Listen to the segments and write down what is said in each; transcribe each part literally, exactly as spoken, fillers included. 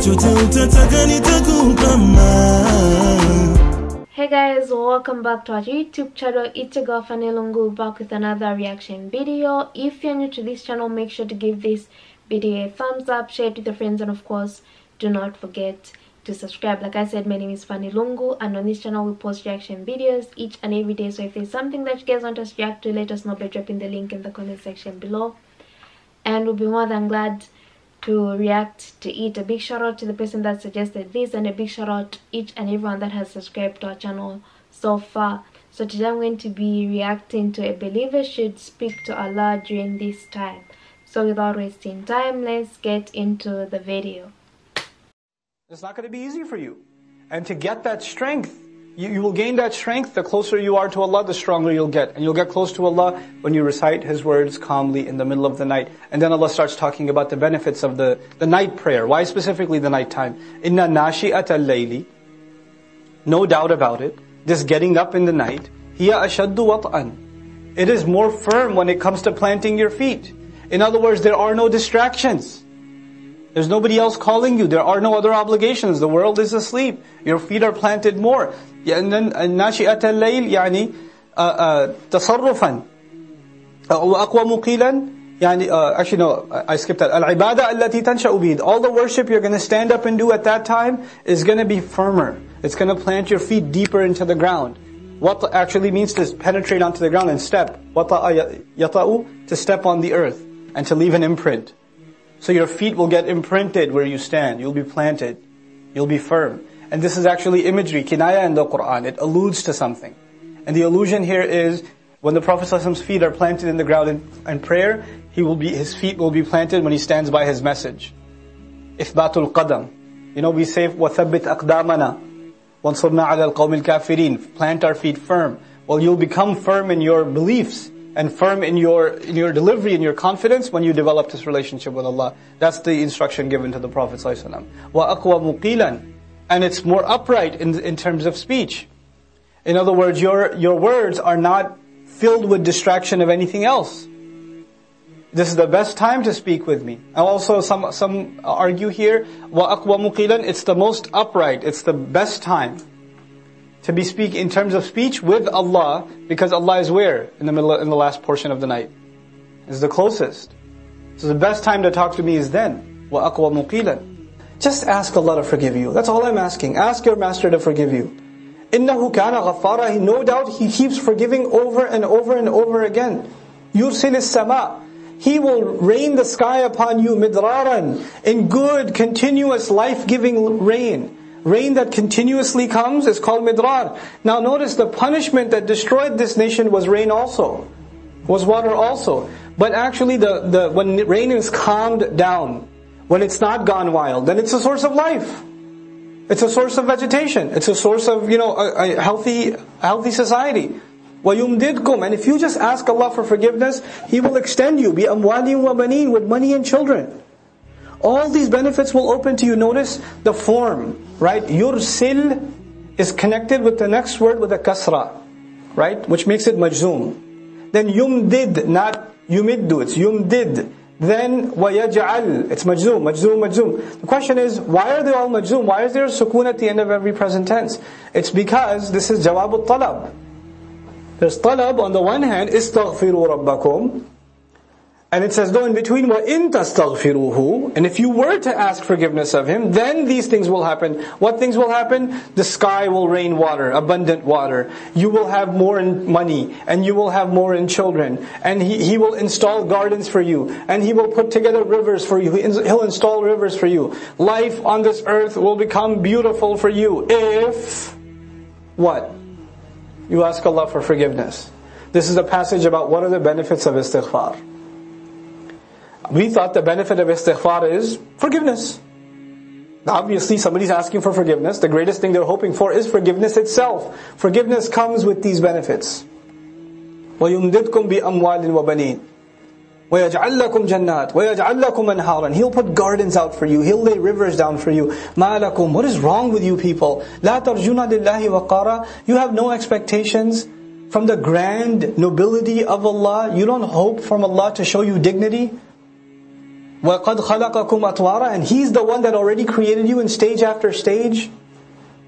chochote utataka nitakupa mama. Hey guys, welcome back to our YouTube channel. It's your girl Fanny Lungu, back with another reaction video. If you're new to this channel, make sure to give this video a thumbs up, share it with your friends, and of course do not forget to subscribe. Like I said, my name is Fanny Lungu, and on this channel we post reaction videos each and every day. So if there's something that you guys want us to react to, let us know by dropping the link in the comment section below, and we'll be more than glad to react to it. A big shout out to the person that suggested this, and a big shout out to each and everyone that has subscribed to our channel so far. So today I'm going to be reacting to "A Believer Should Speak to Allah During This Time." So without wasting time, let's get into the video. It's not going to be easy for you, and to get that strength, you, you will gain that strength the closer you are to Allah, the stronger you'll get. And you'll get close to Allah when you recite His words calmly in the middle of the night. And then Allah starts talking about the benefits of the, the night prayer. Why specifically the night time? Inna nashi'ata al-layli, no doubt about it, this getting up in the night, hiya ashaddu wat'an, it is more firm when it comes to planting your feet. In other words, there are no distractions. There's nobody else calling you. There are no other obligations. The world is asleep. Your feet are planted more. And then nashi'at al-layl yani tasarrufan wa aqwa muqilan yani actually no, I skipped that. Al-ibadah allati tansha'u bih. All the worship you're going to stand up and do at that time is going to be firmer. It's going to plant your feet deeper into the ground. What actually means to penetrate onto the ground and step. Wata'a yata'u, to step on the earth and to leave an imprint. So your feet will get imprinted where you stand. You'll be planted. You'll be firm. And this is actually imagery, kinaya in the Qur'an. It alludes to something. And the allusion here is when the Prophet ﷺ's feet are planted in the ground in, in prayer, he will be, his feet will be planted when he stands by his message. Ithbatul qadam. You know, we say, وَثَبِّتْ أَقْدَامَنَا وَانْصُرْنَا عَلَى الْقَوْمِ الْكَافِرِينَ. Plant our feet firm. Well, you'll become firm in your beliefs and firm in your in your delivery, in your confidence, when you develop this relationship with Allah. That's the instruction given to the Prophet ﷺ. وَأَقْوَى مُقِيلًا. And it's more upright in, in terms of speech. In other words, your, your words are not filled with distraction of anything else. This is the best time to speak with me. And also some, some argue here, وَأَقْوَى مُقِيلًا, it's the most upright, it's the best time to be speak in terms of speech with Allah, because Allah is where? In the middle, in the last portion of the night. Is the closest. So the best time to talk to me is then. وَأَقْوَى مُقِيلًا. Just ask Allah to forgive you. That's all I'm asking. Ask your Master to forgive you. إِنَّهُ كَانَ غَفَّارًا. No doubt He keeps forgiving over and over and over again. يُرْسِلِ السَّمَاءِ, He will rain the sky upon you مِدْرَارًا, in good, continuous, life-giving rain. Rain that continuously comes is called midrar. Now notice, the punishment that destroyed this nation was rain also, was water also. But actually the, the when rain is calmed down, when it's not gone wild, then it's a source of life. It's a source of vegetation. It's a source of, you know, a, a healthy healthy society. وَيُمْدِدْكُمْ, and if you just ask Allah for forgiveness, He will extend you. بِأَمْوَالٍ وَبَنِينَ, with money and children. All these benefits will open to you. Notice the form, right? Yursil is connected with the next word with a kasra, right? Which makes it majzoom. Then yumdid, not yumiddu, it's yumdid. Then wayaj'al, it's majzoom, majzoom, majzoom. The question is, why are they all majzoom? Why is there a sukoon at the end of every present tense? It's because this is jawabul talab. There's talab on the one hand, istaghfiru rabbakum. And it says, though in between, وَإِن تَسْتَغْفِرُوهُ, and if you were to ask forgiveness of Him, then these things will happen. What things will happen? The sky will rain water, abundant water. You will have more in money, and you will have more in children. And He, he will install gardens for you, and He will put together rivers for you. He'll install rivers for you. Life on this earth will become beautiful for you if, what? You ask Allah for forgiveness. This is a passage about what are the benefits of istighfar. We thought the benefit of istighfar is forgiveness. Obviously, somebody's asking for forgiveness. The greatest thing they're hoping for is forgiveness itself. Forgiveness comes with these benefits. وَيُمْدِدْكُمْ بِأَمْوَالٍ وَبَنِينَ وَيَجْعَلْ لَكُمْ جَنَّاتٍ وَيَجْعَلْ لَكُمْ أَنْهَارًا. He'll put gardens out for you. He'll lay rivers down for you. مَا لَكُمْ, what is wrong with you people? لَا تَرْجُونَ لِلَّهِ وَقَارًا. You have no expectations from the grand nobility of Allah. You don't hope from Allah to show you dignity. وَقَدْ خَلَقَكُمْ أَطْوَارًا, and He's the one that already created you in stage after stage.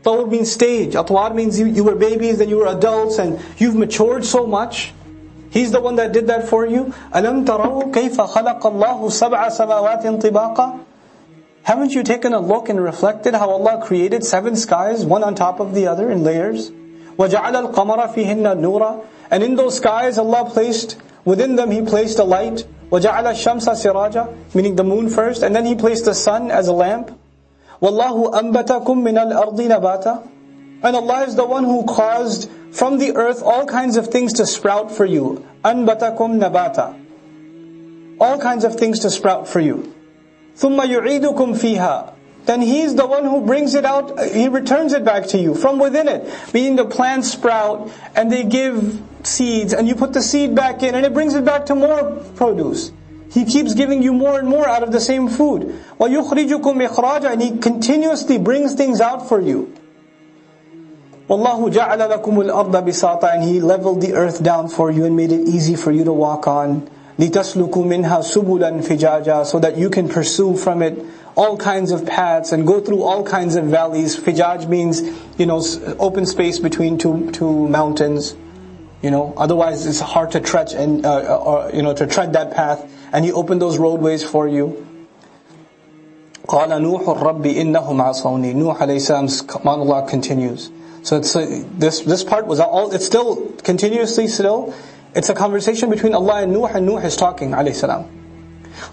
Tawr means stage, atwar means you, you were babies, then you were adults, and you've matured so much. He's the one that did that for you. أَلَمْ تَرَوْا كَيْفَ خَلَقَ اللَّهُ سَبْعَ سَمَاوَاتٍ طِبَاقًا. Haven't you taken a look and reflected how Allah created seven skies, one on top of the other in layers? وَجَعَلَ الْقَمَرَ فِيهِنَّ نُورًا, and in those skies Allah placed, within them He placed a light. وَجَعَلَ الشَّمْسَ سِرَاجًا, meaning the moon first, and then He placed the sun as a lamp. وَاللَّهُ أَنْبَتَكُم مِّنَ الْأَرْضِ نَبَاتًا, and Allah is the one who caused from the earth all kinds of things to sprout for you. أَنْبَتَكُم نَبَاتًا, all kinds of things to sprout for you. ثُمَّ يُعِيدُكُم فِيهَا, then He is the one who brings it out, He returns it back to you from within it. Meaning the plants sprout and they give seeds, and you put the seed back in and it brings it back to more produce. He keeps giving you more and more out of the same food. وَيُخْرِجُكُمْ إِخْرَاجًا, and He continuously brings things out for you. وَاللَّهُ جَعَلَ لَكُمُ الْأَرْضَ بِسَاطًا, and He leveled the earth down for you and made it easy for you to walk on. لِتَسْلُكُوا مِنْهَا سُبُلًا فِجَاجًا, so that you can pursue from it all kinds of paths and go through all kinds of valleys. Fijaj means, you know, open space between two two mountains. You know, otherwise it's hard to tread and uh, or you know to tread that path. And He opened those roadways for you. قَالَ نُوحُ الرَّبِّ إِنَّهُمْ عَصَوْنِي. Nuh alayhi salam continues. So it's a, this this part was all. It's still continuously still. It's a conversation between Allah and Nuh, and Nuh is talking alayhi salam.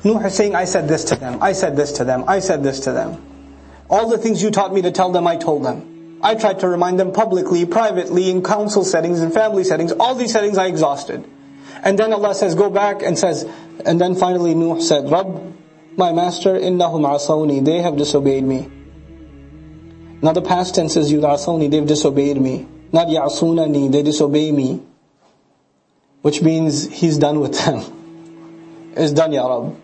Nuh is saying, I said this to them, I said this to them, I said this to them. All the things you taught me to tell them, I told them. I tried to remind them publicly, privately, in council settings, in family settings. All these settings I exhausted. And then Allah says, go back, and says, and then finally Nuh said, Rabb, my master, innahum asawni, they have disobeyed me. Now the past tense is, yud'asawni, they've disobeyed me. Not ya'asunani, they disobey me. Which means, He's done with them. Is done, Ya Rabb.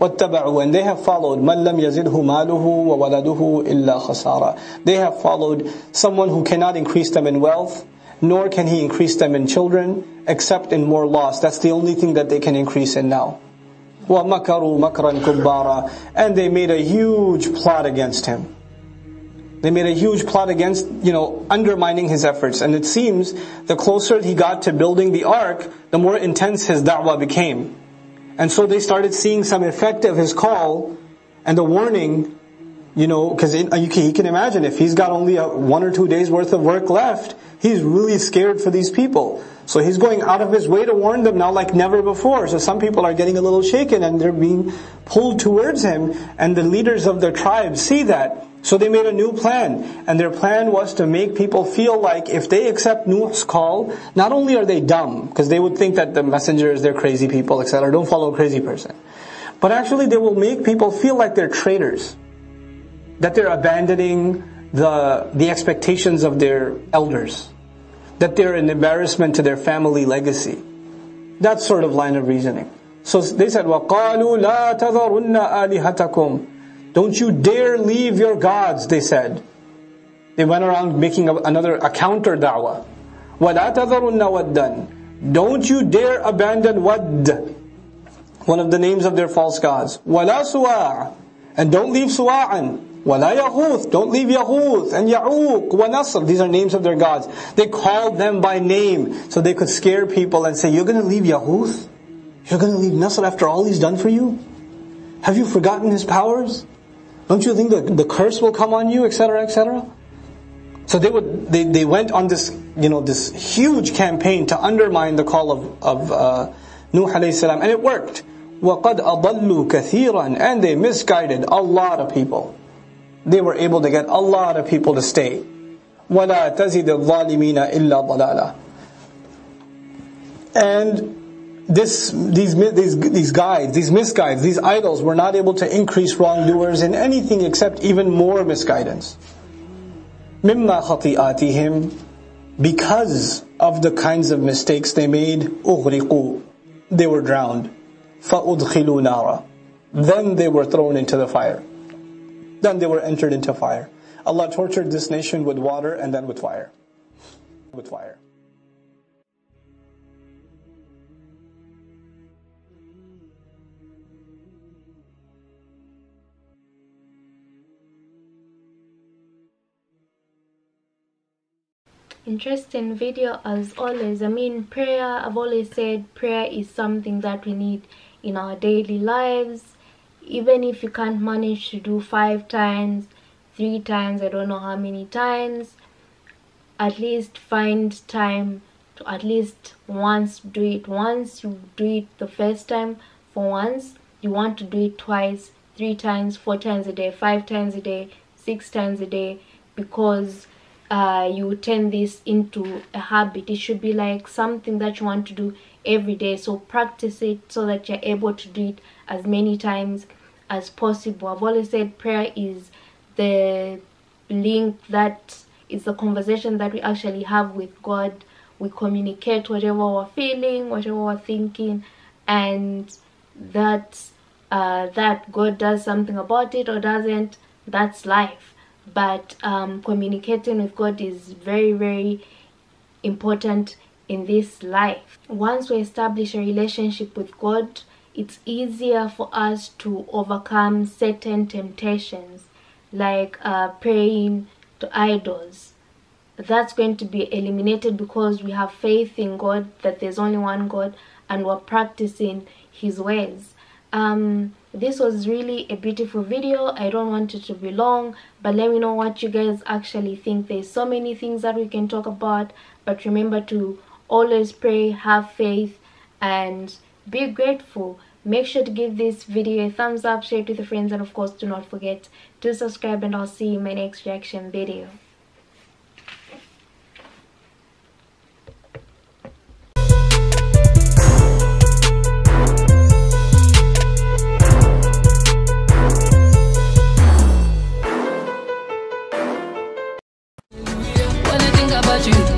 وَاتَّبَعُوا, and they have followed مَنْ لَمْ يَزِدْهُ مَالُهُ وَوَلَدُهُ إِلَّا خَسَارًا. They have followed someone who cannot increase them in wealth, nor can he increase them in children, except in more loss. That's the only thing that they can increase in now. وَمَكَرُوا مَكْرًا كُبَّارًا, and they made a huge plot against him. They made a huge plot against, you know, undermining his efforts. And it seems the closer he got to building the ark, the more intense his da'wah became. And so they started seeing some effect of his call and the warning, you know, because you can imagine if he's got only a one or two days worth of work left, he's really scared for these people. So he's going out of his way to warn them now like never before. So some people are getting a little shaken and they're being pulled towards him, and the leaders of their tribe see that. So they made a new plan, and their plan was to make people feel like if they accept Nuh's call, not only are they dumb, because they would think that the messengers, they're crazy people, et cetera, don't follow a crazy person, but actually they will make people feel like they're traitors, that they're abandoning the the expectations of their elders, that they're an embarrassment to their family legacy, that sort of line of reasoning. So they said, وَقَالُوا لَا تَذَرُنَّ آلِهَتَكُمْ, don't you dare leave your gods, they said. They went around making a, another a counter da'wah. وَلَا تَذَرُنَّ وَدًّا, don't you dare abandon Wad, one of the names of their false gods. وَلَا سُوَاعًا, and don't leave Suwa'an. وَلَا Yahuth, don't leave Yahuth, and Ya'uq, وَنَصْرٍ, these are names of their gods. They called them by name so they could scare people and say, you're going to leave Yahuth? You're going to leave Nasr after all he's done for you? Have you forgotten his powers? Don't you think the, the curse will come on you, et cetera, et cetera? So they would they, they went on this, you know, this huge campaign to undermine the call of, of uh, Nuh alayhi salam, and it worked. وَقَدْ أَضَلُّوا كَثِيرًا, and they misguided a lot of people. They were able to get a lot of people to stay. وَلَا تَزِدِ الظَّالِمِينَ إِلَّا ضَلَالًا. And This, these, these, these guides, these misguides, these idols were not able to increase wrongdoers in anything except even more misguidance. مِمَّا خَطِئَاتِهِمْ, because of the kinds of mistakes they made, أُغْرِقُوا, they were drowned. فَأُدْخِلُوا نَارًا, then they were thrown into the fire. Then they were entered into fire. Allah tortured this nation with water and then with fire. With fire. Interesting video as always. I mean, prayer, I've always said prayer is something that we need in our daily lives. Even if you can't manage to do five times, three times, I don't know how many times, at least find time to at least once do it. Once you do it the first time, for once, you want to do it twice, three times, four times a day, five times a day, six times a day, because uh, you turn this into a habit. It should be like something that you want to do every day. So practice it so that you're able to do it as many times as possible. I've always said prayer is the link that is the conversation that we actually have with God. We communicate whatever we're feeling, whatever we're thinking, and that uh, that God does something about it or doesn't, that's life. But um, communicating with God is very, very important in this life. Once we establish a relationship with God, it's easier for us to overcome certain temptations, like uh, praying to idols. That's going to be eliminated because we have faith in God, that there's only one God, and we're practicing His ways. Um, this was really a beautiful video. I don't want it to be long, but let me know what you guys actually think. There's so many things that we can talk about, but remember to always pray, have faith, and be grateful. Make sure to give this video a thumbs up, share it with your friends, and of course do not forget to subscribe, and I'll see you in my next reaction video. About you